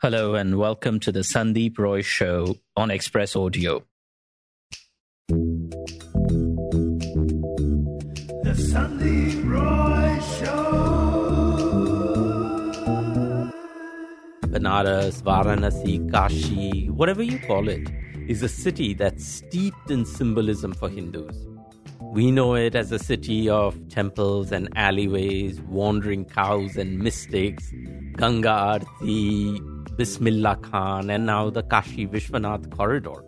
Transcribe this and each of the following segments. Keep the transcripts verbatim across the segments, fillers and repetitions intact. Hello and welcome to the Sandeep Roy Show on Express Audio. The Sandeep Roy Show. Banaras, Varanasi, Kashi, whatever you call it, is a city that's steeped in symbolism for Hindus. We know it as a city of temples and alleyways, wandering cows and mystics, Ganga Aarti, Bismillah Khan, and now the Kashi Vishwanath Corridor.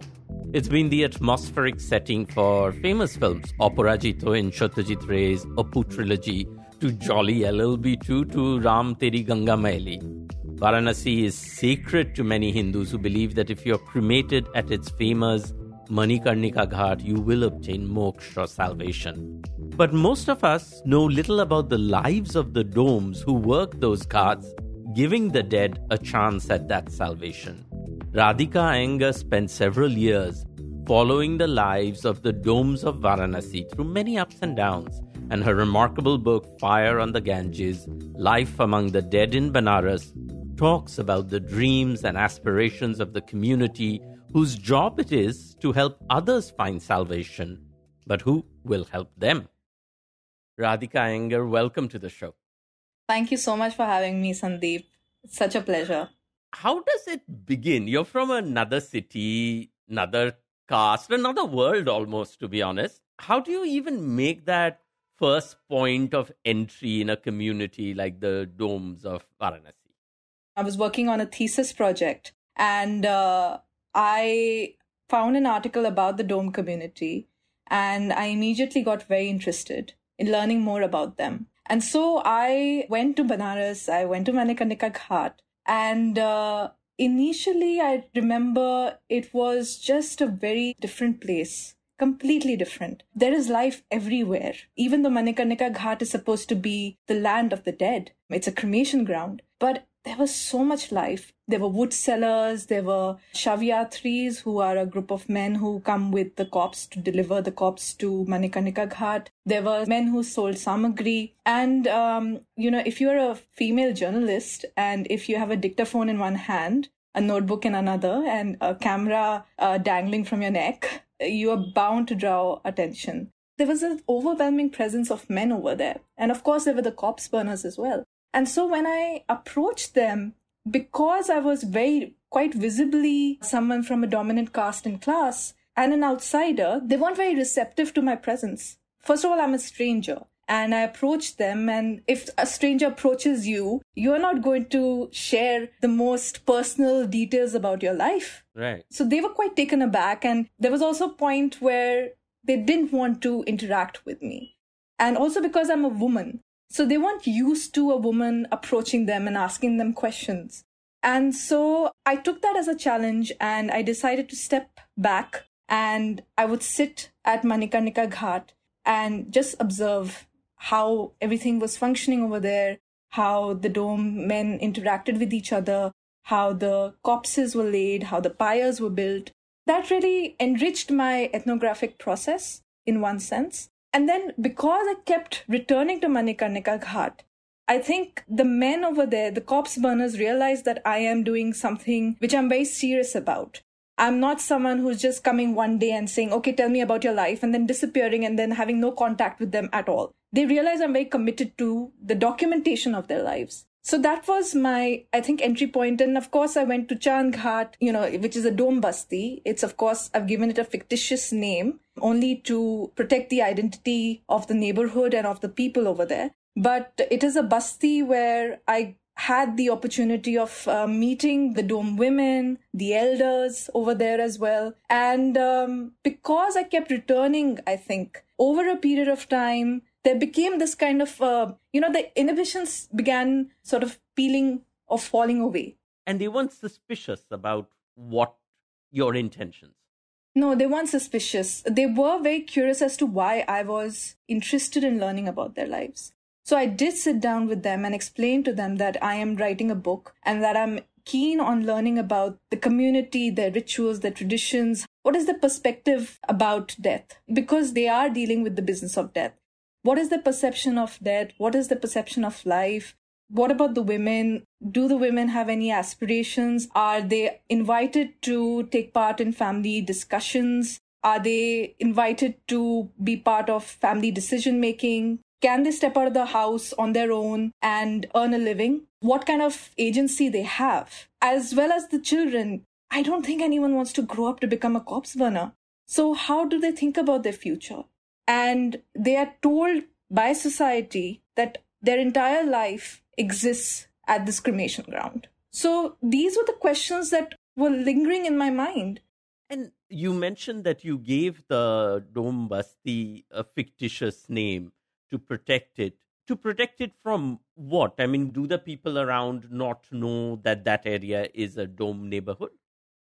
It's been the atmospheric setting for famous films, Aparajito in Satyajit Ray's Apu Trilogy, to Jolly L L B two, to Ram Teri Ganga Maili. Varanasi is sacred to many Hindus who believe that if you're cremated at its famous Manikarnika Ghat, you will obtain moksha or salvation. But most of us know little about the lives of the doms who work those ghats, giving the dead a chance at that salvation. Radhika Iyengar spent several years following the lives of the doms of Varanasi through many ups and downs, and her remarkable book Fire on the Ganges, Life Among the Dead in Banaras, talks about the dreams and aspirations of the community whose job it is to help others find salvation, but who will help them. Radhika Iyengar, welcome to the show. Thank you so much for having me, Sandeep. It's such a pleasure. How does it begin? You're from another city, another caste, another world almost, to be honest. How do you even make that first point of entry in a community like the doms of Varanasi? I was working on a thesis project and uh, I found an article about the dom community, and I immediately got very interested in learning more about them. And so I went to Banaras, I went to Manikarnika Ghat, and uh, initially I remember it was just a very different place, completely different. There is life everywhere. Even though Manikarnika Ghat is supposed to be the land of the dead, it's a cremation ground, but there was so much life. There were wood sellers, there were shavyatris, who are a group of men who come with the corpse to deliver the corpse to Manikarnika Ghat. There were men who sold samagri. And, um, you know, if you're a female journalist and if you have a dictaphone in one hand, a notebook in another, and a camera uh, dangling from your neck, you are bound to draw attention. There was an overwhelming presence of men over there. And of course, there were the corpse burners as well. And so when I approached them, because I was very, quite visibly someone from a dominant caste and class and an outsider, they weren't very receptive to my presence. First of all, I'm a stranger, and I approached them. And if a stranger approaches you, you're not going to share the most personal details about your life. Right. So they were quite taken aback. And there was also a point where they didn't want to interact with me. And also because I'm a woman. So they weren't used to a woman approaching them and asking them questions. And so I took that as a challenge, and I decided to step back, and I would sit at Manikarnika Ghat and just observe how everything was functioning over there, how the dom men interacted with each other, how the corpses were laid, how the pyres were built. That really enriched my ethnographic process in one sense. And then because I kept returning to Manikarnika Ghat, I think the men over there, the corpse burners, realized that I am doing something which I'm very serious about. I'm not someone who's just coming one day and saying, okay, tell me about your life, and then disappearing and then having no contact with them at all. They realized I'm very committed to the documentation of their lives. So that was my, I think, entry point. And of course, I went to Chand Ghat, you know, which is a dom basti. It's, of course, I've given it a fictitious name only to protect the identity of the neighborhood and of the people over there. But it is a basti where I had the opportunity of uh, meeting the dom women, the elders over there as well. And um, because I kept returning, I think, over a period of time, there became this kind of, uh, you know, the inhibitions began sort of peeling or falling away. And they weren't suspicious about what your intentions? No, they weren't suspicious. They were very curious as to why I was interested in learning about their lives. So I did sit down with them and explain to them that I am writing a book and that I'm keen on learning about the community, their rituals, their traditions. What is the perspective about death? Because they are dealing with the business of death. What is the perception of death? What is the perception of life? What about the women? Do the women have any aspirations? Are they invited to take part in family discussions? Are they invited to be part of family decision-making? Can they step out of the house on their own and earn a living? What kind of agency they have? As well as the children, I don't think anyone wants to grow up to become a corpse burner. So how do they think about their future? And they are told by society that their entire life exists at this cremation ground. So these were the questions that were lingering in my mind. And you mentioned that you gave the Dom Basti a fictitious name to protect it. To protect it from what? I mean, do the people around not know that that area is a Dom neighborhood?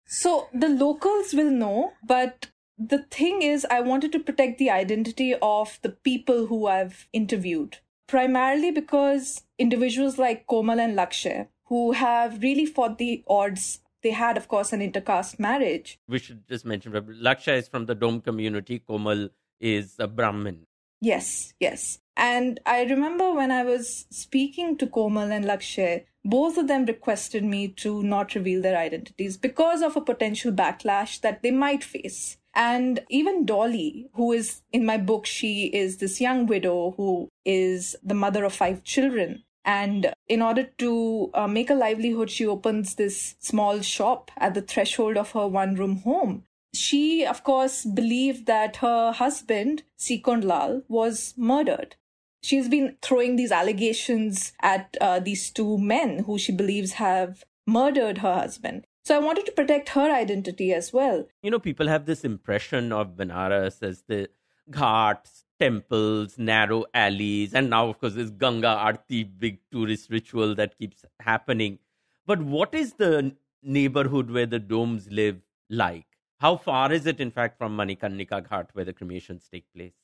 So the locals will know, but the thing is, I wanted to protect the identity of the people who I've interviewed. Primarily because individuals like Komal and Lakshay, who have really fought the odds. They had, of course, an intercaste marriage. We should just mention, Lakshay is from the Dom community. Komal is a Brahmin. Yes, yes. And I remember when I was speaking to Komal and Lakshay, both of them requested me to not reveal their identities because of a potential backlash that they might face. And even Dolly, who is in my book, she is this young widow who is the mother of five children. And in order to uh, make a livelihood, she opens this small shop at the threshold of her one-room home. She, of course, believed that her husband, Sikand Lal, was murdered. She's been throwing these allegations at uh, these two men who she believes have murdered her husband. So I wanted to protect her identity as well. You know, people have this impression of Banaras as the ghats, temples, narrow alleys, and now, of course, this Ganga Aarti, big tourist ritual that keeps happening. But what is the neighborhood where the Doms live like? How far is it, in fact, from Manikarnika Ghat, where the cremations take place?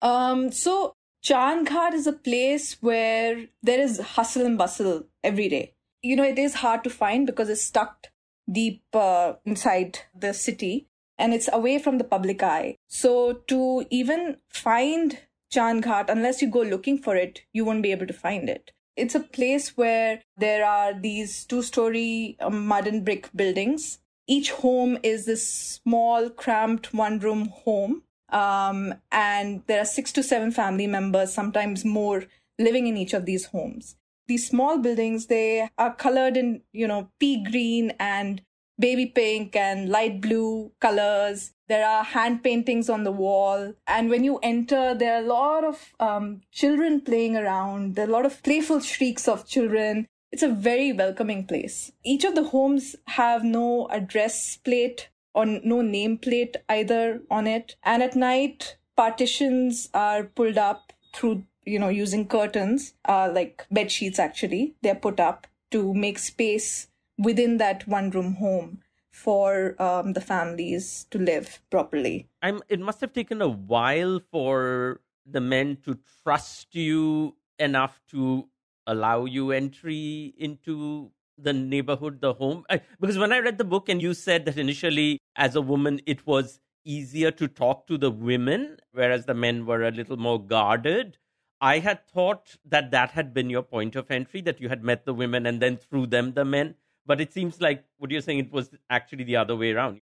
Um, so Chand Ghat is a place where there is hustle and bustle every day. You know, it is hard to find because it's tucked deep uh, inside the city, and it's away from the public eye. So to even find Chand Ghat, unless you go looking for it, you won't be able to find it. It's a place where there are these two-story mud and brick buildings. Each home is this small, cramped one-room home. Um, and there are six to seven family members, sometimes more, living in each of these homes. These small buildings, they are colored in, you know, pea green and baby pink and light blue colors. There are hand paintings on the wall. And when you enter, there are a lot of um, children playing around. There are a lot of playful shrieks of children. It's a very welcoming place. Each of the homes have no address plate or no name plate either on it. And at night, partitions are pulled up through, you know, using curtains, uh, like bed sheets actually. They're put up to make space within that one-room home for um, the families to live properly. I'm, it must have taken a while for the men to trust you enough to allow you entry into the neighborhood, the home. I, because when I read the book and you said that initially, as a woman, it was easier to talk to the women, whereas the men were a little more guarded. I had thought that that had been your point of entry, that you had met the women and then through them the men. But it seems like what you're saying, it was actually the other way around.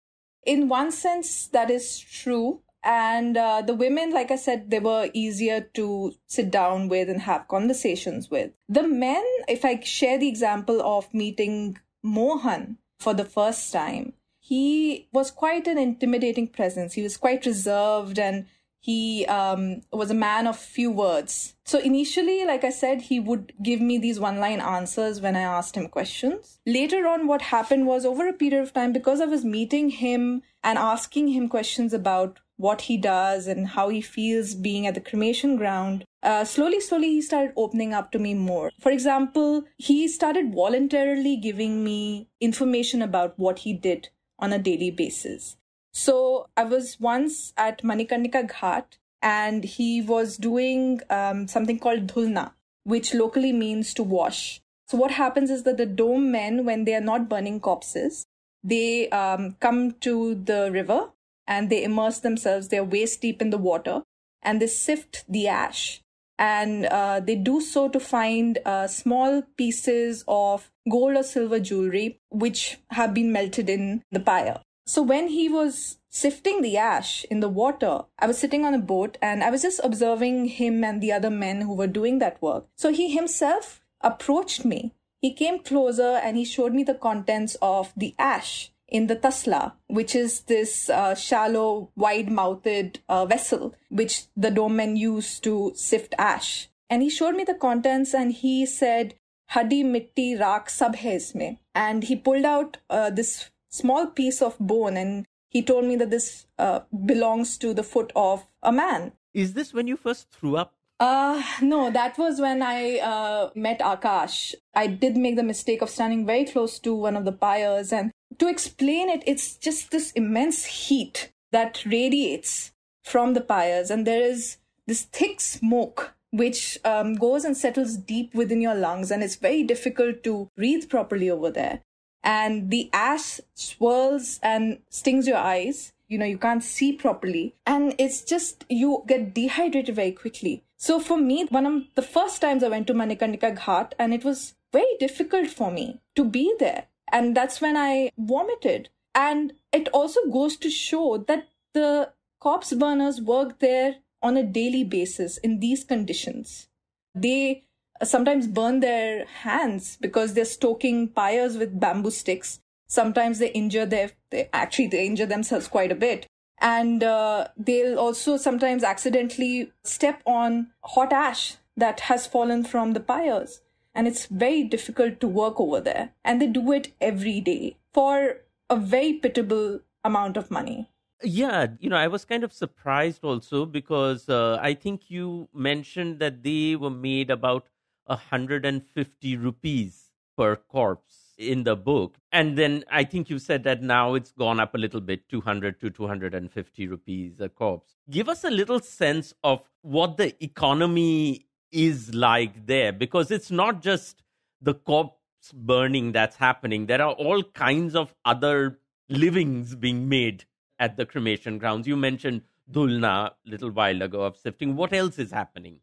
In one sense, that is true. And uh, the women, like I said, they were easier to sit down with and have conversations with. The men, if I share the example of meeting Mohan for the first time, he was quite an intimidating presence. He was quite reserved and he um, was a man of few words. So initially, like I said, he would give me these one-line answers when I asked him questions. Later on, what happened was over a period of time, because I was meeting him and asking him questions about what he does and how he feels being at the cremation ground, uh, slowly, slowly, he started opening up to me more. For example, he started voluntarily giving me information about what he did on a daily basis. So I was once at Manikarnika Ghat and he was doing um, something called dhulna, which locally means to wash. So what happens is that the Dom men, when they are not burning corpses, they um, come to the river and they immerse themselves. They're waist deep in the water and they sift the ash. and uh, they do so to find uh, small pieces of gold or silver jewelry which have been melted in the pyre. So when he was sifting the ash in the water, I was sitting on a boat and I was just observing him and the other men who were doing that work. So he himself approached me. He came closer and he showed me the contents of the ash in the tasla, which is this uh, shallow, wide-mouthed uh, vessel, which the doormen use to sift ash. And he showed me the contents and he said, Hadi, mitti, raak, sab hai isme. And he pulled out uh, this small piece of bone and he told me that this uh, belongs to the foot of a man. Is this when you first threw up? Uh, no, that was when I uh, met Akash. I did make the mistake of standing very close to one of the pyres, and to explain it, it's just this immense heat that radiates from the pyres, and there is this thick smoke which um, goes and settles deep within your lungs, and it's very difficult to breathe properly over there. And the ash swirls and stings your eyes. You know, you can't see properly. And it's just, you get dehydrated very quickly. So for me, one of the first times I went to Manikarnika Ghat, and it was very difficult for me to be there. And that's when I vomited. And it also goes to show that the corpse burners work there on a daily basis in these conditions. They sometimes burn their hands because they're stoking pyres with bamboo sticks. Sometimes they injure their, they actually they injure themselves quite a bit. And uh, they'll also sometimes accidentally step on hot ash that has fallen from the pyres. And it's very difficult to work over there. And they do it every day for a very pitiable amount of money. Yeah, you know, I was kind of surprised also because uh, I think you mentioned that they were made about one hundred fifty rupees per corpse in the book. And then I think you said that now it's gone up a little bit, two hundred to two hundred fifty rupees a corpse. Give us a little sense of what the economy is like there, because it's not just the corpse burning that's happening. There are all kinds of other livings being made at the cremation grounds. You mentioned dhulna a little while ago of sifting. What else is happening?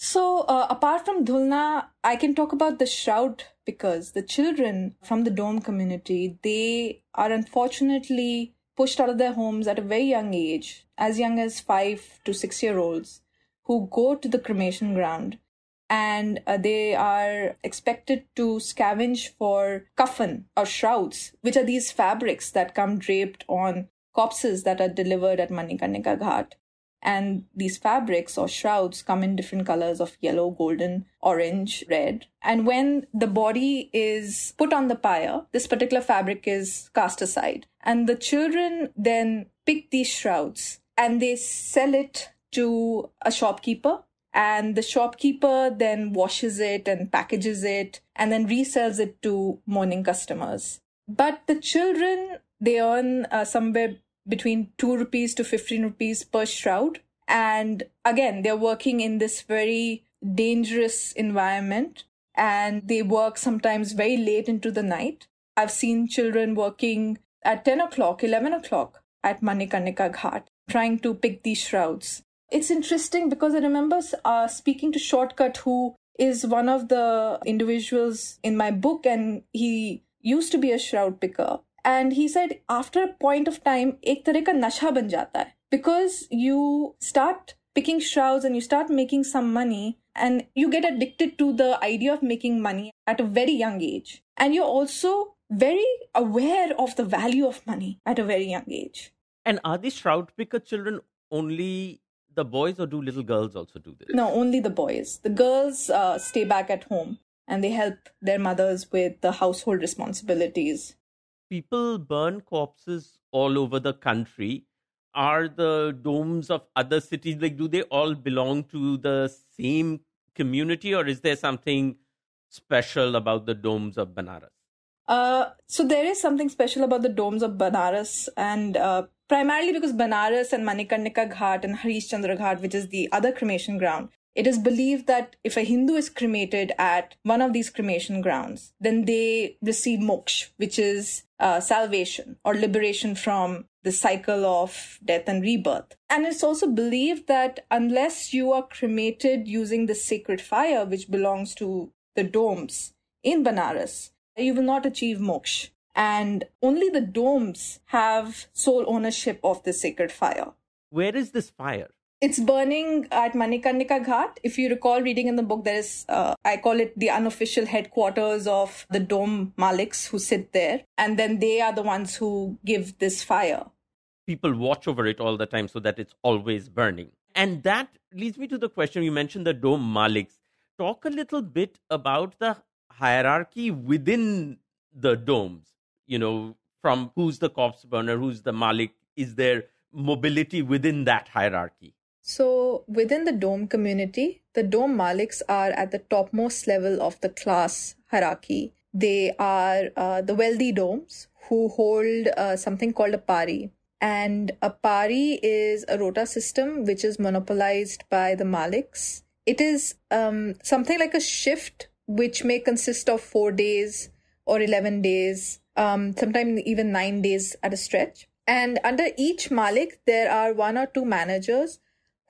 So uh, apart from dhulna, I can talk about the shroud pickers, the children from the Dom community. They are unfortunately pushed out of their homes at a very young age, as young as five to six year olds, who go to the cremation ground and uh, they are expected to scavenge for coffin or shrouds, which are these fabrics that come draped on corpses that are delivered at Manikarnika Ghat. And these fabrics or shrouds come in different colors of yellow, golden, orange, red. And when the body is put on the pyre, this particular fabric is cast aside. And the children then pick these shrouds and they sell it to a shopkeeper, and the shopkeeper then washes it and packages it and then resells it to mourning customers. But the children, they earn uh, somewhere between two rupees to fifteen rupees per shroud. And again, they're working in this very dangerous environment and they work sometimes very late into the night. I've seen children working at ten o'clock, eleven o'clock at Manikarnika Ghat, trying to pick these shrouds. It's interesting because I remember uh, speaking to Shortcut, who is one of the individuals in my book, and he used to be a shroud picker. And he said, after a point of time, ek tarah ka nasha ban jata hai, because you start picking shrouds and you start making some money and you get addicted to the idea of making money at a very young age. And you're also very aware of the value of money at a very young age. And are these shroud picker children only the boys, or do little girls also do this? No, only the boys. The girls uh, stay back at home and they help their mothers with the household responsibilities. People burn corpses all over the country. Are the domes of other cities, like, do they all belong to the same community, or is there something special about the domes of Banaras? Uh, so there is something special about the domes of Banaras, and uh, primarily because Banaras and Manikarnika Ghat and Harish Chandra Ghat, which is the other cremation ground, it is believed that if a Hindu is cremated at one of these cremation grounds, then they receive moksha, which is uh, salvation or liberation from the cycle of death and rebirth. And it's also believed that unless you are cremated using the sacred fire, which belongs to the domes in Banaras, you will not achieve moksha. And only the domes have sole ownership of the sacred fire. Where is this fire? It's burning at Manikarnika Ghat. If you recall reading in the book, there is, uh, I call it the unofficial headquarters of the dome maliks who sit there. And then they are the ones who give this fire. People watch over it all the time so that it's always burning. And that leads me to the question, you mentioned the dome maliks. Talk a little bit about the hierarchy within the domes. You know, from who's the corpse burner, who's the malik, is there mobility within that hierarchy? So within the dome community, the dome maliks are at the topmost level of the class hierarchy. They are uh, the wealthy domes who hold uh, something called a pari. And a pari is a rota system which is monopolized by the maliks. It is um, something like a shift which may consist of four days or eleven days, um, sometimes even nine days at a stretch. And under each malik, there are one or two managers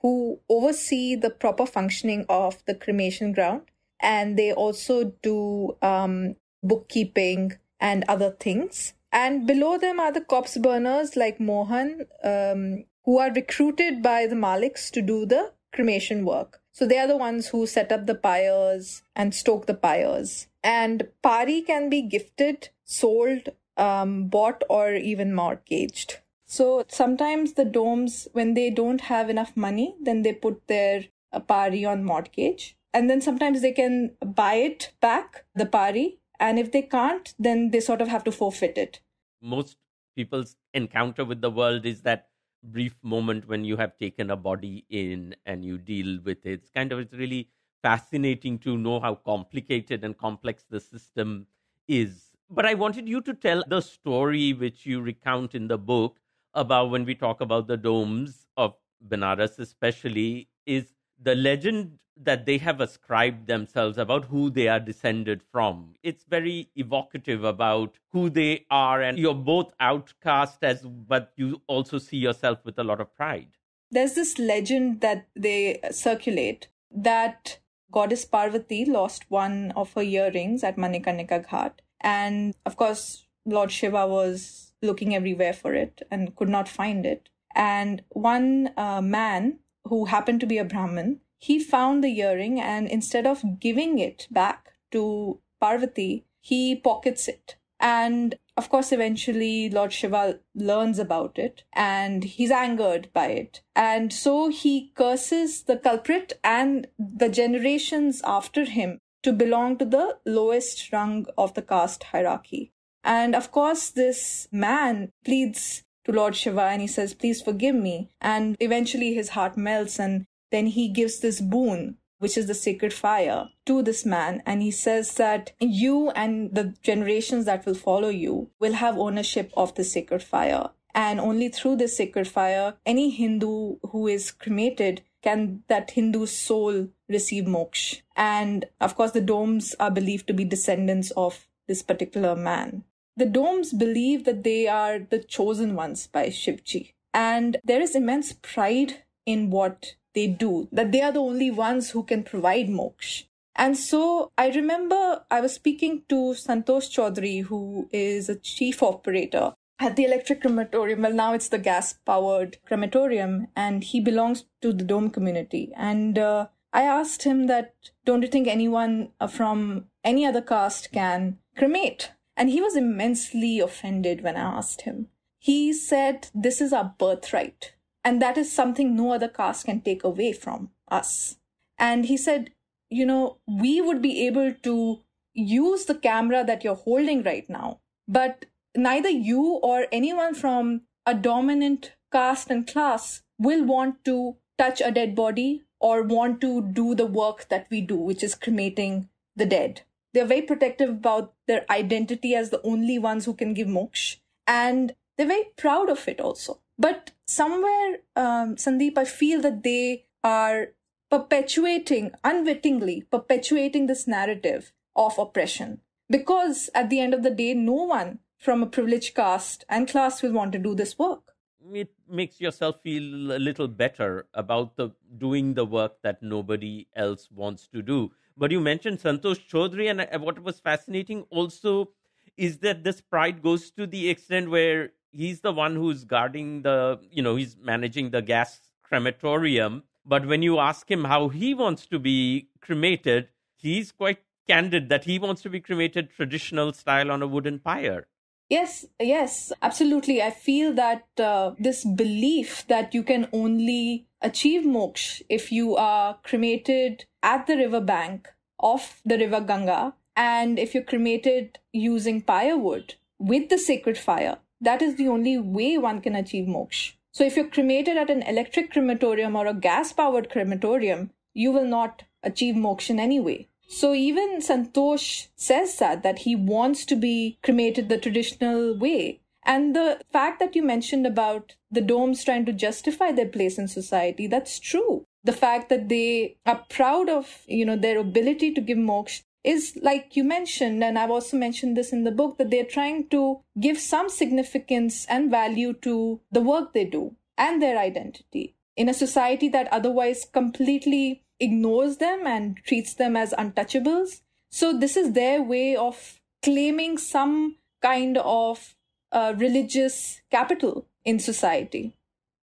who oversee the proper functioning of the cremation ground. And they also do um, bookkeeping and other things. And below them are the corpse burners like Mohan, um, who are recruited by the maliks to do the cremation work. So they are the ones who set up the pyres and stoke the pyres. And pari can be gifted, sold, um, bought, or even mortgaged. So sometimes the domes, when they don't have enough money, then they put their uh, pari on mortgage. And then sometimes they can buy it back, the pari. And if they can't, then they sort of have to forfeit it. Most people's encounter with the world is that brief moment when you have taken a body in and you deal with it. It's kind of, it's really fascinating to know how complicated and complex the system is. But I wanted you to tell the story which you recount in the book about when we talk about the domes of Banaras especially, is the legend that they have ascribed themselves about who they are descended from. It's very evocative about who they are, and you're both outcast, as but you also see yourself with a lot of pride. There's this legend that they circulate that goddess Parvati lost one of her earrings at Manikarnika Ghat. And of course, Lord Shiva was looking everywhere for it and could not find it. And one uh, man who happened to be a Brahmin, he found the earring and instead of giving it back to Parvati, he pockets it. And of course, eventually Lord Shiva learns about it and he's angered by it. And so he curses the culprit and the generations after him to belong to the lowest rung of the caste hierarchy. And of course, this man pleads to Lord Shiva and he says, please forgive me. And eventually his heart melts and then he gives this boon, which is the sacred fire, to this man. And he says that you and the generations that will follow you will have ownership of the sacred fire. And only through this sacred fire, any Hindu who is cremated, can that Hindu's soul receive moksha. And of course, the domes are believed to be descendants of this particular man. The domes believe that they are the chosen ones by Shivji. And there is immense pride in what they do, that they are the only ones who can provide moksha. And so I remember I was speaking to Santosh Chaudhary, who is a chief operator at the electric crematorium. Well, now it's the gas-powered crematorium, and he belongs to the dome community. And uh, I asked him that, don't you think anyone from any other caste can cremate? And he was immensely offended when I asked him. He said, this is our birthright. And that is something no other caste can take away from us. And he said, you know, we would be able to use the camera that you're holding right now, but neither you or anyone from a dominant caste and class will want to touch a dead body or want to do the work that we do, which is cremating the dead. They're very protective about their identity as the only ones who can give moksha. And they're very proud of it also. But somewhere, um, Sandeep, I feel that they are perpetuating, unwittingly perpetuating this narrative of oppression. Because at the end of the day, no one from a privileged caste and class will want to do this work. it makes yourself feel a little better about the doing the work that nobody else wants to do. But you mentioned Santosh Chaudhary, and what was fascinating also is that this pride goes to the extent where he's the one who's guarding the, you know, he's managing the gas crematorium. But when you ask him how he wants to be cremated, he's quite candid that he wants to be cremated traditional style on a wooden pyre. Yes, yes, absolutely. I feel that uh, this belief that you can only achieve moksha if you are cremated at the riverbank of the river Ganga, and if you're cremated using firewood with the sacred fire, that is the only way one can achieve moksha. So if you're cremated at an electric crematorium or a gas-powered crematorium, you will not achieve moksha in any way. So even Santosh says that, that he wants to be cremated the traditional way. And the fact that you mentioned about the domes trying to justify their place in society, that's true. The fact that they are proud of, you know, their ability to give moksha is, like you mentioned, and I've also mentioned this in the book, that they're trying to give some significance and value to the work they do and their identity in a society that otherwise completely ignores them and treats them as untouchables. So this is their way of claiming some kind of uh, religious capital in society.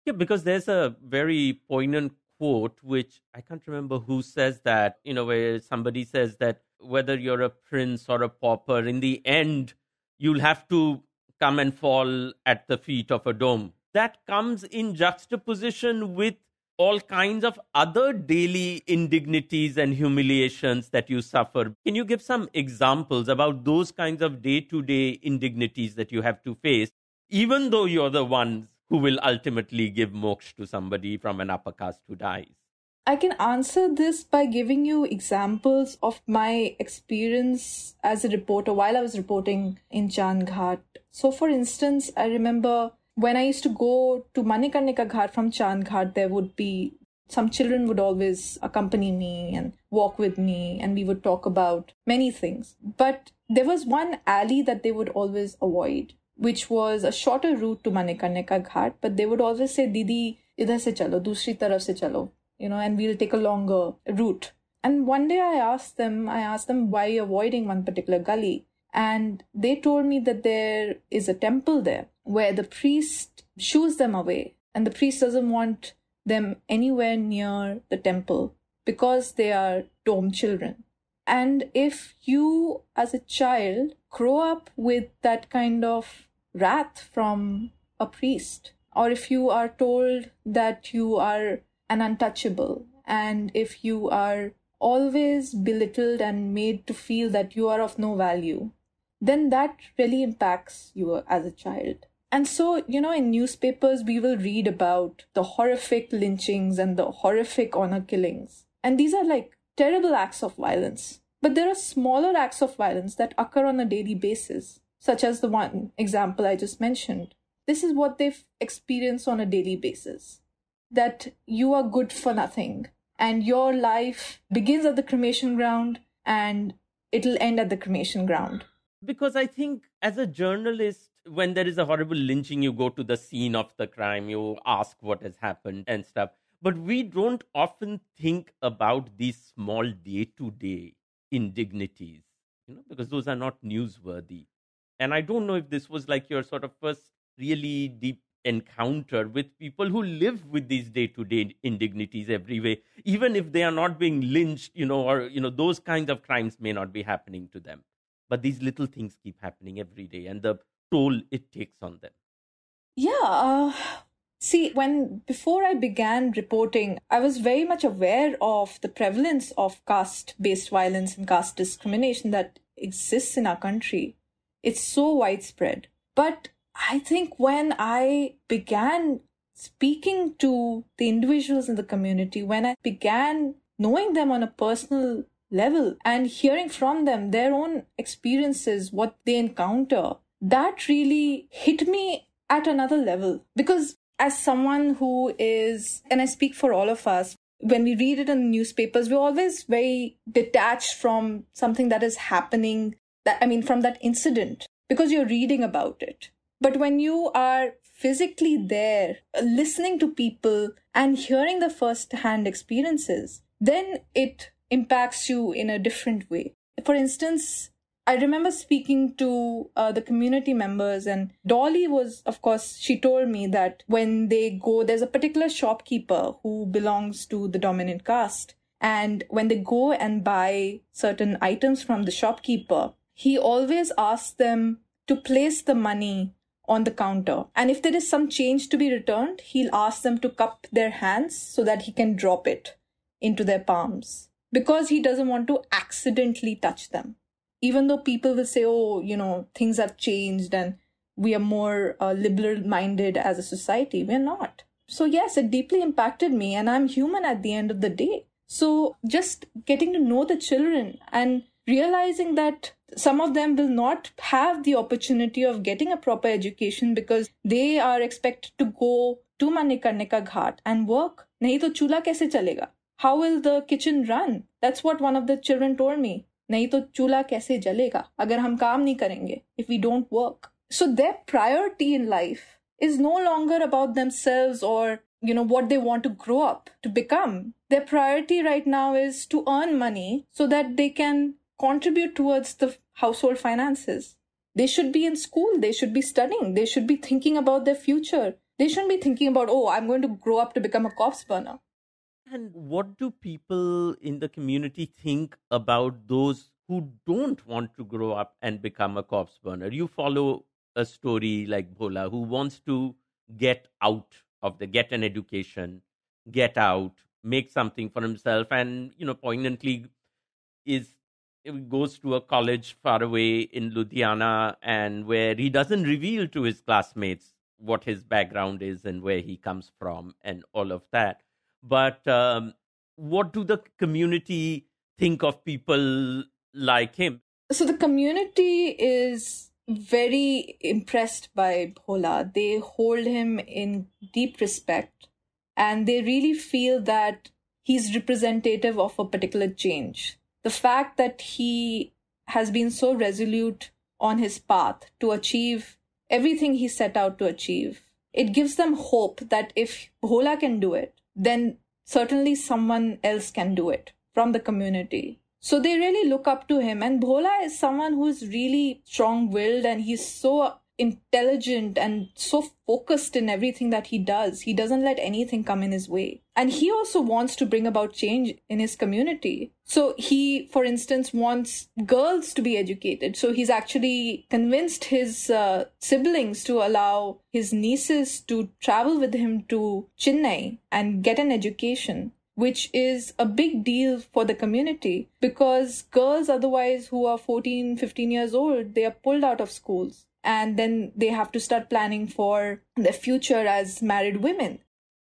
Yeah, because there's a very poignant quote, which I can't remember who says that, you know, where somebody says that whether you're a prince or a pauper, in the end, you'll have to come and fall at the feet of a dome. That comes in juxtaposition with all kinds of other daily indignities and humiliations that you suffer. Can you give some examples about those kinds of day-to-day indignities that you have to face, even though you're the ones who will ultimately give moksha to somebody from an upper caste who dies? I can answer this by giving you examples of my experience as a reporter while I was reporting in Chand Ghat. So, for instance, I remember when I used to go to Manikarnika Ghat from Chand Ghat, there would be some children would always accompany me and walk with me, and we would talk about many things. But there was one alley that they would always avoid, which was a shorter route to Manikarnika Ghat. But they would always say, "Didi, idhar se chalo, dusri taraf se chalo," you know, and we'll take a longer route. And one day I asked them, I asked them why avoiding one particular gully, and they told me that there is a temple there where the priest shoos them away, and the priest doesn't want them anywhere near the temple because they are dome children. And if you as a child grow up with that kind of wrath from a priest, or if you are told that you are an untouchable, and if you are always belittled and made to feel that you are of no value, then that really impacts you as a child. And so, you know, in newspapers, we will read about the horrific lynchings and the horrific honor killings. And these are like terrible acts of violence. But there are smaller acts of violence that occur on a daily basis, such as the one example I just mentioned. This is what they've experienced on a daily basis, that you are good for nothing and your life begins at the cremation ground and it'll end at the cremation ground. Because I think as a journalist, when there is a horrible lynching, you go to the scene of the crime, you ask what has happened and stuff. But we don't often think about these small day-to-day indignities, you know, because those are not newsworthy. And I don't know if this was like your sort of first really deep encounter with people who live with these day-to-day indignities every way, even if they are not being lynched, you know, or, you know, those kinds of crimes may not be happening to them. But these little things keep happening every day, and the toll it takes on them. Yeah. Uh, see, when before I began reporting, I was very much aware of the prevalence of caste-based violence and caste discrimination that exists in our country. It's so widespread. But I think when I began speaking to the individuals in the community, when I began knowing them on a personal level and hearing from them their own experiences, what they encounter, that really hit me at another level. Because as someone who is, and I speak for all of us, when we read it in the newspapers, we're always very detached from something that is happening, that I mean, from that incident, because you're reading about it. But when you are physically there, listening to people and hearing the first-hand experiences, then it impacts you in a different way. For instance, I remember speaking to uh, the community members, and Dolly was, of course, she told me that when they go, there's a particular shopkeeper who belongs to the dominant caste. And when they go and buy certain items from the shopkeeper, he always asks them to place the money on the counter. And if there is some change to be returned, he'll ask them to cup their hands so that he can drop it into their palms, because he doesn't want to accidentally touch them. Even though people will say, oh, you know, things have changed and we are more uh, liberal-minded as a society, we're not. So yes, it deeply impacted me, and I'm human at the end of the day. So just getting to know the children and realizing that some of them will not have the opportunity of getting a proper education because they are expected to go to Manikarnika Ghat and work. Nahi to chula kaise chalega? How will the kitchen run? That's what one of the children told me. Nahi to chula kaise jalega agar hum kaam nahi karenge, if we don't work. So their priority in life is no longer about themselves or, you know, what they want to grow up to become. Their priority right now is to earn money so that they can contribute towards the household finances. They should be in school. They should be studying. They should be thinking about their future. They shouldn't be thinking about, oh, I'm going to grow up to become a corpse burner. And what do people in the community think about those who don't want to grow up and become a corpse burner? You follow a story like Bhola, who wants to get out of the, get an education, get out, make something for himself, and, you know, poignantly is goes to a college far away in Ludhiana, and where he doesn't reveal to his classmates what his background is and where he comes from and all of that. But um, what do the community think of people like him? So the community is very impressed by Bhola. They hold him in deep respect, and they really feel that he's representative of a particular change. The fact that he has been so resolute on his path to achieve everything he set out to achieve, it gives them hope that if Bhola can do it, then certainly someone else can do it from the community. So they really look up to him. And Bhola is someone who's really strong-willed, and he's so intelligent and so focused in everything that he does. He doesn't let anything come in his way. And he also wants to bring about change in his community. So he, for instance, wants girls to be educated. So he's actually convinced his uh, siblings to allow his nieces to travel with him to Chennai and get an education, which is a big deal for the community, because girls otherwise who are fourteen, fifteen years old, they are pulled out of schools. And then they have to start planning for their future as married women.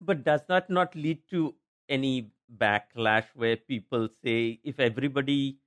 But does that not lead to any backlash where people say, if everybody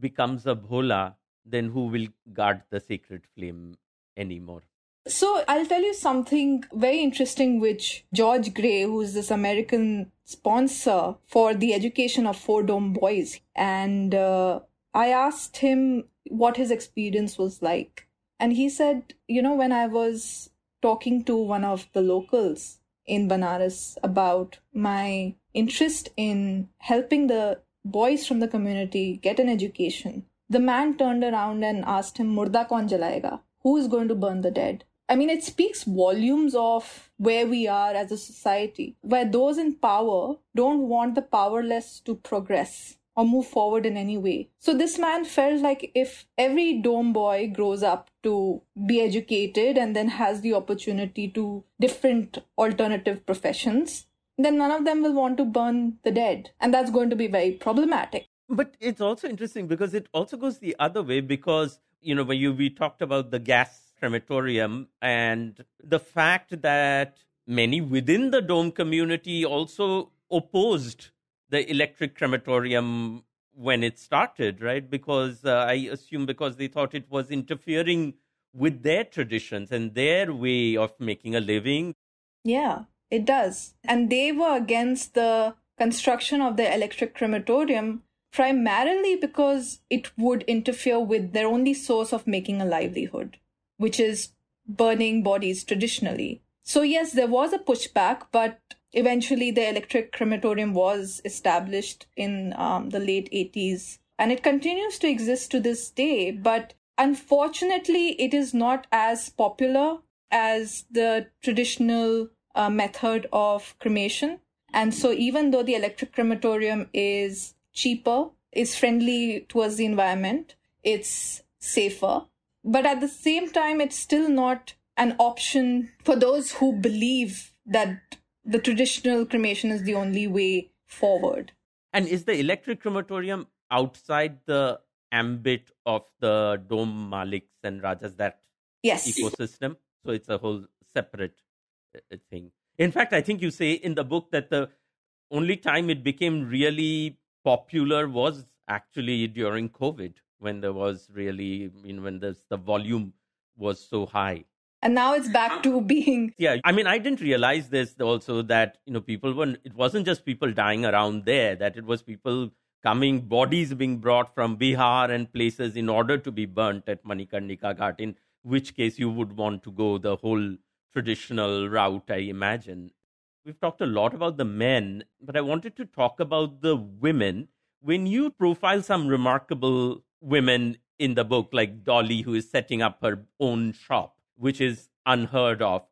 becomes a Bhola, then who will guard the sacred flame anymore? So I'll tell you something very interesting, which George Gray, who is this American sponsor for the education of four dome boys, and uh, I asked him what his experience was like. And he said, you know, when I was talking to one of the locals in Banaras about my interest in helping the boys from the community get an education, the man turned around and asked him, Murda kaun jalayega? Who is going to burn the dead? I mean, it speaks volumes of where we are as a society, where those in power don't want the powerless to progress or move forward in any way. So this man felt like if every dome boy grows up to be educated and then has the opportunity to different alternative professions, then none of them will want to burn the dead. And that's going to be very problematic. But it's also interesting because it also goes the other way, because, you know, when you, we talked about the gas crematorium and the fact that many within the dome community also opposed the electric crematorium when it started, right? Because uh, I assume because they thought it was interfering with their traditions and their way of making a living. Yeah, it does. And they were against the construction of the electric crematorium primarily because it would interfere with their only source of making a livelihood, which is burning bodies traditionally. So yes, there was a pushback, but eventually the electric crematorium was established in um, the late eighties, and it continues to exist to this day. But unfortunately, it is not as popular as the traditional uh, method of cremation. And so even though the electric crematorium is cheaper, it's friendly towards the environment, it's safer, but at the same time, it's still not an option for those who believe that the traditional cremation is the only way forward. And is the electric crematorium outside the ambit of the Dome Maliks and Rajas, that yes. ecosystem? So it's a whole separate thing. In fact, I think you say in the book that the only time it became really popular was actually during COVID, when there was really, you know, when this, the volume was so high. And now it's back to being... Yeah, I mean, I didn't realize this also, that, you know, people weren't... It wasn't just people dying around there, that it was people coming, bodies being brought from Bihar and places in order to be burnt at Manikarnika Ghat, in which case you would want to go the whole traditional route, I imagine. We've talked a lot about the men, but I wanted to talk about the women. When you profile some remarkable women in the book, like Dolly, who is setting up her own shop, which is unheard of.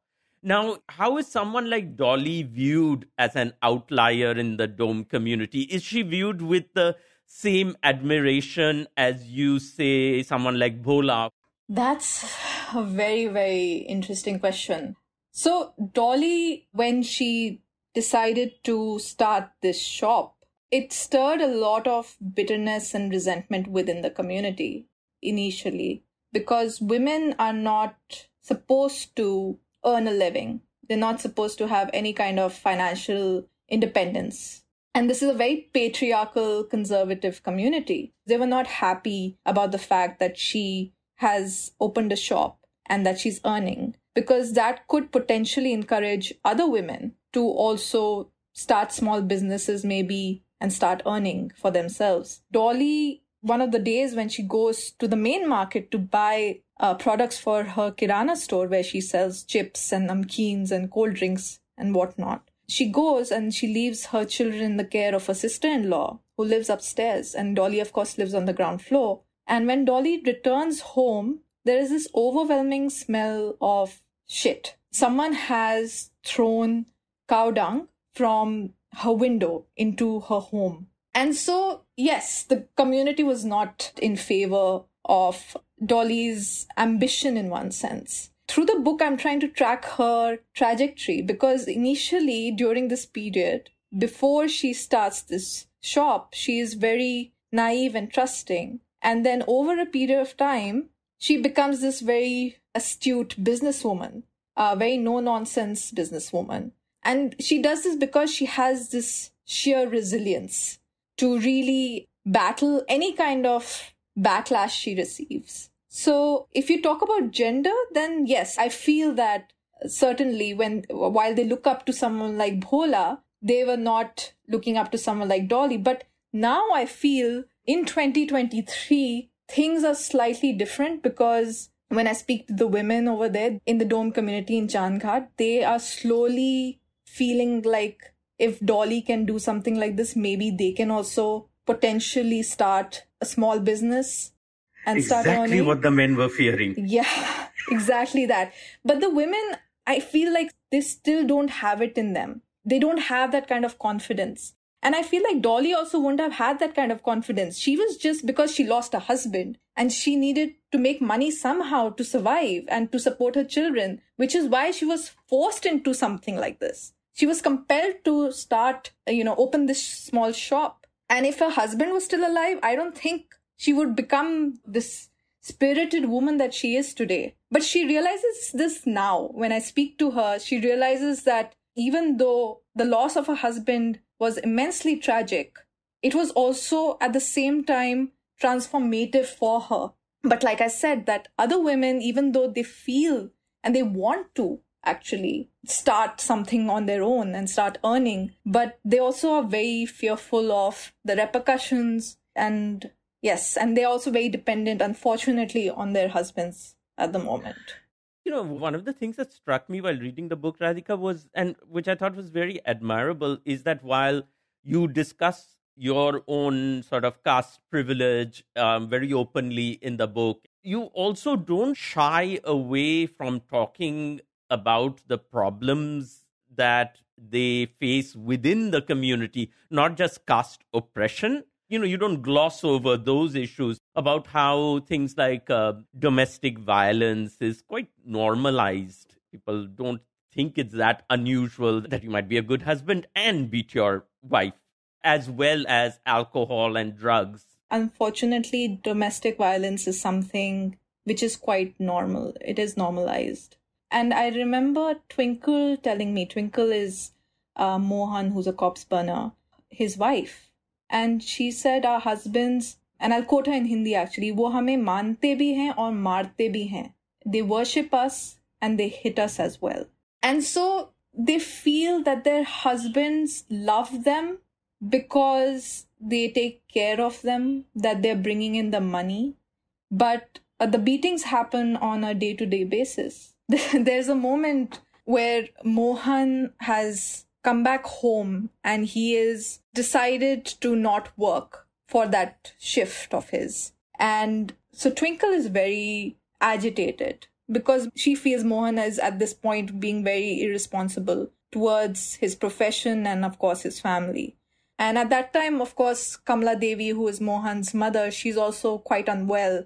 Now, how is someone like Dolly viewed as an outlier in the Dome community? Is she viewed with the same admiration as, you say, someone like Bhola? That's a very, very interesting question. So Dolly, when she decided to start this shop, it stirred a lot of bitterness and resentment within the community initially, because women are not supposed to earn a living. They're not supposed to have any kind of financial independence. And this is a very patriarchal, conservative community. They were not happy about the fact that she has opened a shop and that she's earning, because that could potentially encourage other women to also start small businesses maybe and start earning for themselves. Dolly, one of the days when she goes to the main market to buy uh, products for her kirana store, where she sells chips and namkeens and cold drinks and whatnot, she goes and she leaves her children in the care of her sister-in-law, who lives upstairs. And Dolly, of course, lives on the ground floor. And when Dolly returns home, there is this overwhelming smell of shit. Someone has thrown cow dung from her window into her home. And so, yes, the community was not in favor of Dolly's ambition in one sense. Through the book, I'm trying to track her trajectory, because initially during this period, before she starts this shop, she is very naive and trusting. And then over a period of time, she becomes this very astute businesswoman, a very no-nonsense businesswoman. And she does this because she has this sheer resilience to really battle any kind of backlash she receives. So if you talk about gender, then yes, I feel that certainly when while they look up to someone like Bhola, they were not looking up to someone like Dolly. But now I feel in twenty twenty-three, things are slightly different, because when I speak to the women over there in the Dome community in Chand Ghat, they are slowly feeling like if Dolly can do something like this, maybe they can also potentially start a small business and exactly start earning. Exactly what the men were fearing. Yeah, exactly that. But the women, I feel like they still don't have it in them. They don't have that kind of confidence. And I feel like Dolly also wouldn't have had that kind of confidence. She was just, because she lost her husband and she needed to make money somehow to survive and to support her children, which is why she was forced into something like this. She was compelled to start, you know, open this small shop. And if her husband was still alive, I don't think she would become this spirited woman that she is today. But she realizes this now. When I speak to her, she realizes that even though the loss of her husband was immensely tragic, it was also at the same time transformative for her. But like I said, that other women, even though they feel and they want to actually start something on their own and start earning, but they also are very fearful of the repercussions. And yes, and they're also very dependent, unfortunately, on their husbands at the moment. You know, one of the things that struck me while reading the book, Radhika, was, and which I thought was very admirable, is that while you discuss your own sort of caste privilege um, very openly in the book, you also don't shy away from talking about the problems that they face within the community, not just caste oppression. You know, you don't gloss over those issues about how things like uh, domestic violence is quite normalized. People don't think it's that unusual that you might be a good husband and beat your wife, as well as alcohol and drugs. Unfortunately, domestic violence is something which is quite normal. It is normalized. And I remember Twinkle telling me, Twinkle is uh, Mohan, who's a corpse burner, his wife. And she said, our husbands, and I'll quote her in Hindi actually, वो हमें मानते भी हैं और मारते भी हैं. They worship us and they hit us as well. And so they feel that their husbands love them because they take care of them, that they're bringing in the money. But uh, the beatings happen on a day-to-day basis. There's a moment where Mohan has come back home and he is decided to not work for that shift of his. And so Twinkle is very agitated because she feels Mohan is at this point being very irresponsible towards his profession and of course his family. And at that time, of course, Kamala Devi, who is Mohan's mother, she's also quite unwell.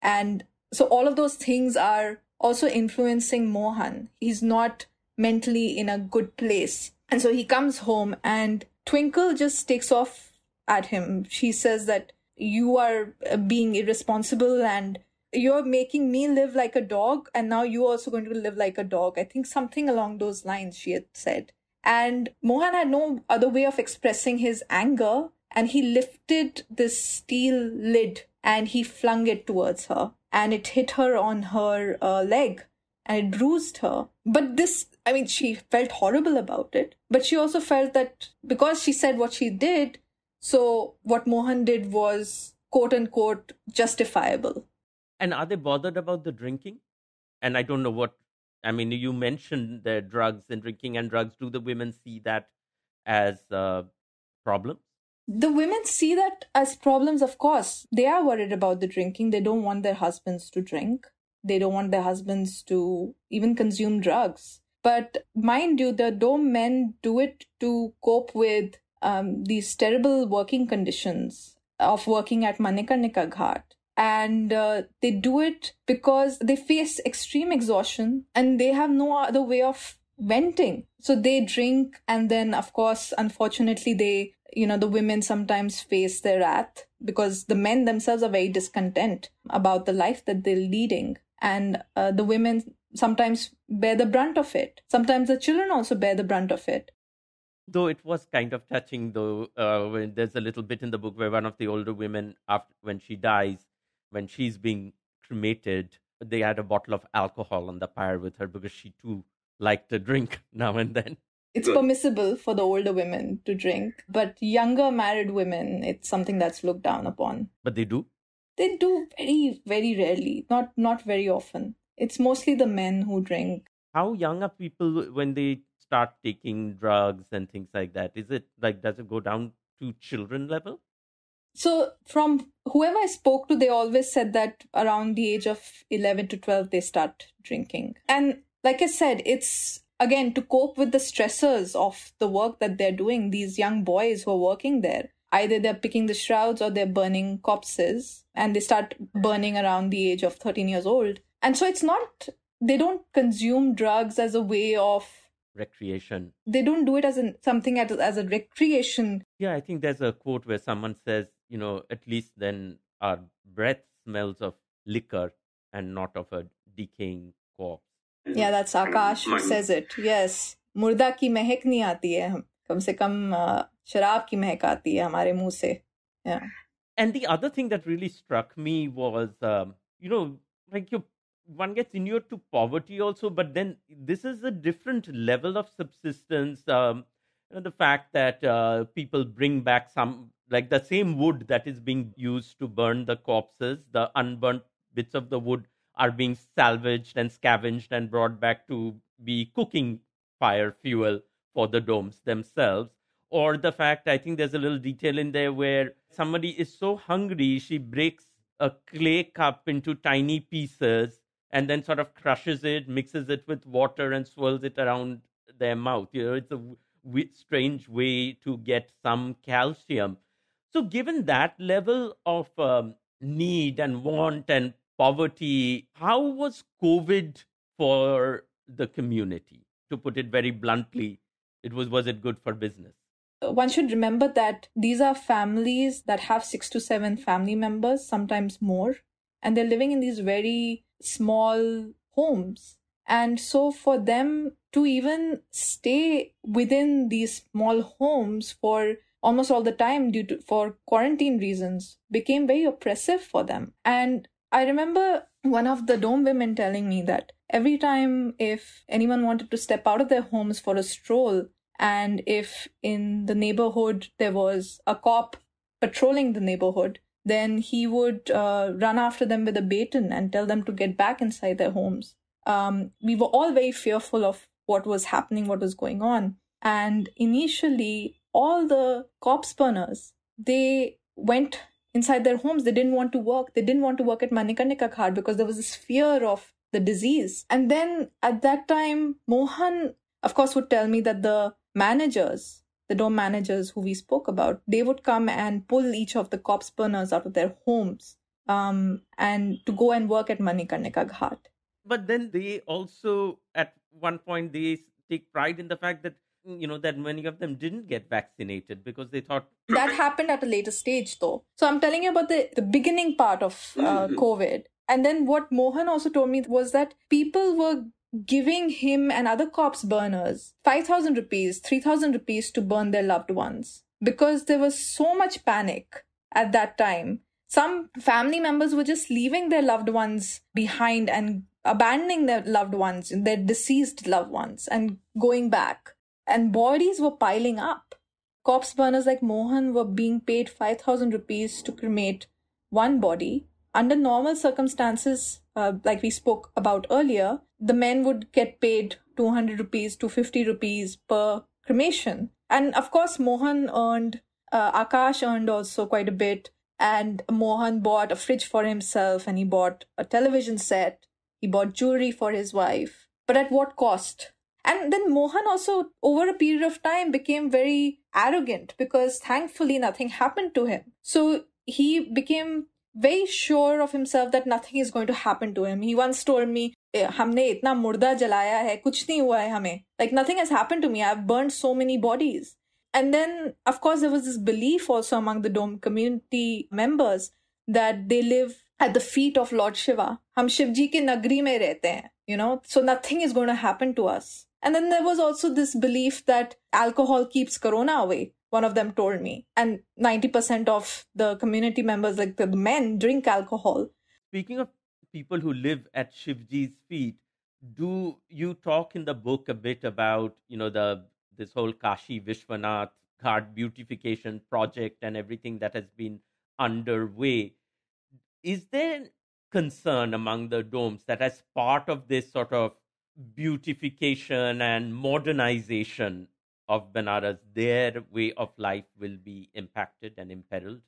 And so all of those things are also influencing Mohan. He's not mentally in a good place. And so he comes home and Twinkle just takes off at him. She says that you are being irresponsible and you're making me live like a dog. And now you're also going to live like a dog. I think something along those lines she had said. And Mohan had no other way of expressing his anger. And he lifted this steel lid and he flung it towards her. And it hit her on her uh, leg and it bruised her. But this... I mean, she felt horrible about it, but she also felt that because she said what she did, so what Mohan did was, quote unquote, justifiable. And are they bothered about the drinking? And I don't know what, I mean, you mentioned the drugs and drinking and drugs. Do the women see that as a problem? The women see that as problems, of course. They are worried about the drinking. They don't want their husbands to drink. They don't want their husbands to even consume drugs. But mind you, the Dome men do it to cope with um, these terrible working conditions of working at Manikarnika Ghat. And uh, they do it because they face extreme exhaustion and they have no other way of venting. So they drink and then, of course, unfortunately, they, you know, the women sometimes face their wrath because the men themselves are very discontent about the life that they're leading. And uh, the women sometimes bear the brunt of it. Sometimes the children also bear the brunt of it. Though it was kind of touching, though, uh, when there's a little bit in the book where one of the older women, after when she dies, when she's being cremated, they had a bottle of alcohol on the pyre with her because she too liked to drink now and then. It's permissible for the older women to drink, but younger married women, it's something that's looked down upon. But they do? They do very, very rarely, not not very often. It's mostly the men who drink. How young are people when they start taking drugs and things like that? Is it like, does it go down to children level? So from whoever I spoke to, they always said that around the age of eleven to twelve, they start drinking. And like I said, it's again to cope with the stressors of the work that they're doing. These young boys who are working there, either they're picking the shrouds or they're burning corpses, and they start burning around the age of thirteen years old. And so it's not, they don't consume drugs as a way of recreation. They don't do it as an, something as, as a recreation. Yeah, I think there's a quote where someone says, you know, at least then our breath smells of liquor and not of a decaying corpse. Yeah, that's Akash who says it. Yes. Murda ki mehek nahi aati hai. Kam se kam sharab ki mehek aati hai hamare muh se. Yeah. And the other thing that really struck me was, um, you know, like your one gets inured to poverty also, but then this is a different level of subsistence. Um, you know, the fact that uh, people bring back some, like the same wood that is being used to burn the corpses, the unburnt bits of the wood are being salvaged and scavenged and brought back to be cooking fire fuel for the domes themselves. Or the fact, I think there's a little detail in there where somebody is so hungry, she breaks a clay cup into tiny pieces and then sort of crushes it, mixes it with water and swirls it around their mouth. You know, it's a w- strange way to get some calcium. So given that level of um, need and want and poverty, how was COVID for the community? To put it very bluntly, it was, was it good for business? One should remember that these are families that have six to seven family members, sometimes more, and they're living in these very small homes. And so for them to even stay within these small homes for almost all the time due to for quarantine reasons became very oppressive for them. And I remember one of the dome women telling me that every time if anyone wanted to step out of their homes for a stroll, and if in the neighborhood there was a cop patrolling the neighborhood, then he would uh, run after them with a baton and tell them to get back inside their homes. Um, we were all very fearful of what was happening, what was going on. And initially, all the cop spurners, they went inside their homes. They didn't want to work. They didn't want to work at Manikarnika Ghat because there was this fear of the disease. And then at that time, Mohan, of course, would tell me that the managers, the dome managers who we spoke about, they would come and pull each of the cop spurners out of their homes um, and to go and work at Manikarnika Ghat. But then they also, at one point, they take pride in the fact that, you know, that many of them didn't get vaccinated because they thought... That happened at a later stage, though. So I'm telling you about the, the beginning part of uh, COVID. And then what Mohan also told me was that people were giving him and other cops burners five thousand rupees, three thousand rupees to burn their loved ones because there was so much panic at that time. Some family members were just leaving their loved ones behind and abandoning their loved ones, their deceased loved ones, and going back. And bodies were piling up. Corpse burners like Mohan were being paid five thousand rupees to cremate one body. Under normal circumstances, uh, like we spoke about earlier, the men would get paid two hundred rupees, two hundred fifty rupees per cremation. And of course, Mohan earned, uh, Akash earned also quite a bit. And Mohan bought a fridge for himself and he bought a television set. He bought jewelry for his wife. But at what cost? And then Mohan also, over a period of time, became very arrogant because thankfully nothing happened to him. So he became very sure of himself that nothing is going to happen to him. He once told me, "Humne itna murda jalaya hai, kuch nahi hua hai hame. Like nothing has happened to me. I've burned so many bodies." And then, of course, there was this belief also among the dome community members that they live at the feet of Lord Shiva. Hum Shivji ke nagri mein rehte hain, you know, so nothing is going to happen to us. And then there was also this belief that alcohol keeps corona away, one of them told me. And ninety percent of the community members, like the men, drink alcohol. Speaking of people who live at Shivji's feet, do you talk in the book a bit about, you know, the this whole Kashi Vishwanath Ghat beautification project and everything that has been underway? Is there concern among the domes that as part of this sort of beautification and modernization of Banaras, their way of life will be impacted and imperiled?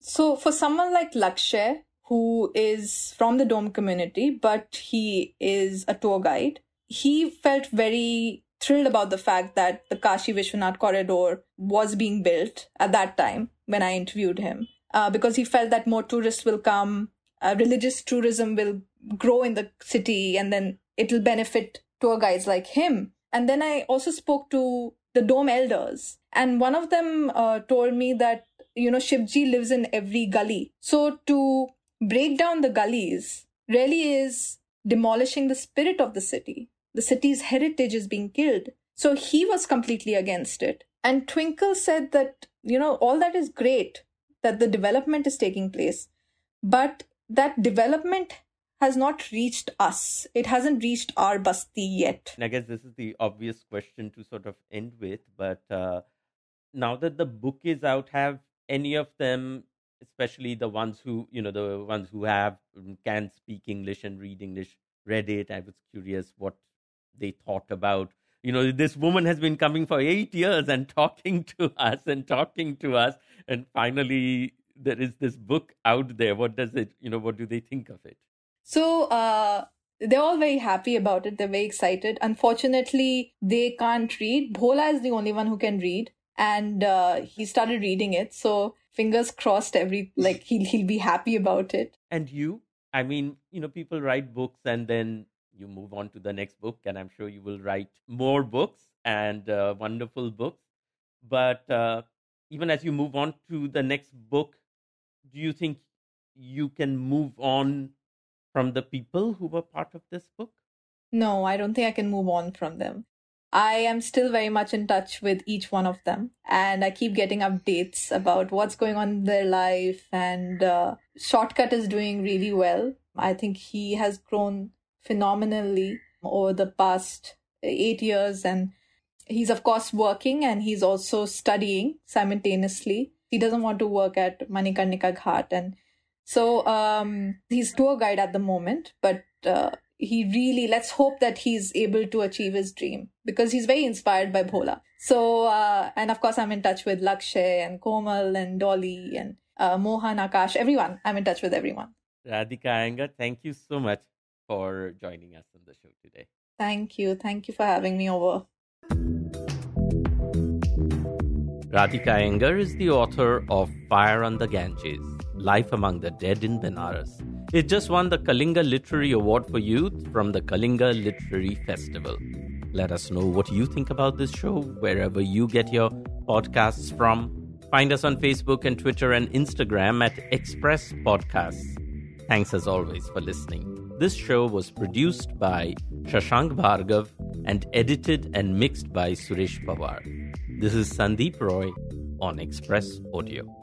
So for someone like Lakshay, who is from the dome community, but he is a tour guide, he felt very thrilled about the fact that the Kashi Vishwanath Corridor was being built at that time when I interviewed him, uh, because he felt that more tourists will come, uh, religious tourism will grow in the city, and then it'll benefit tour guides like him. And then I also spoke to the dome elders. And one of them uh, told me that, you know, Shivji lives in every gully. So to break down the gullies really is demolishing the spirit of the city. The city's heritage is being killed. So he was completely against it. And Twinkle said that, you know, all that is great, that the development is taking place, but that development has not reached us. It hasn't reached our basti yet. And I guess this is the obvious question to sort of end with, but uh, now that the book is out, have any of them especially the ones who, you know, the ones who have can speak English and read English, read it. I was curious what they thought about. You know, this woman has been coming for eight years and talking to us and talking to us. And finally, there is this book out there. What does it, you know, what do they think of it? So uh, they're all very happy about it. They're very excited. Unfortunately, they can't read. Bhola is the only one who can read. And uh, he started reading it. So fingers crossed, every like he'll, he'll be happy about it. And you? I mean, you know, people write books and then you move on to the next book, and I'm sure you will write more books and uh, wonderful books. But uh, even as you move on to the next book, do you think you can move on from the people who were part of this book? No, I don't think I can move on from them. I am still very much in touch with each one of them, and I keep getting updates about what's going on in their life. And uh, Shortcut is doing really well. I think he has grown phenomenally over the past eight years. And he's, of course, working, and he's also studying simultaneously. He doesn't want to work at Manikarnika Ghat. And so um, he's tour guide at the moment, but uh, he really, let's hope that he's able to achieve his dream, because he's very inspired by Bhola. So, uh, and of course, I'm in touch with Lakshay and Komal and Dolly and uh, Mohan, Akash, everyone. I'm in touch with everyone. Radhika Iyengar, thank you so much for joining us on the show today. Thank you. Thank you for having me over. Radhika Iyengar is the author of Fire on the Ganges, Life Among the Dead in Banaras. It just won the Kalinga Literary Award for Youth from the Kalinga Literary Festival. Let us know what you think about this show wherever you get your podcasts from. Find us on Facebook and Twitter and Instagram at Express Podcasts. Thanks as always for listening. This show was produced by Shashank Bhargav and edited and mixed by Suresh Pawar. This is Sandeep Roy on Express Audio.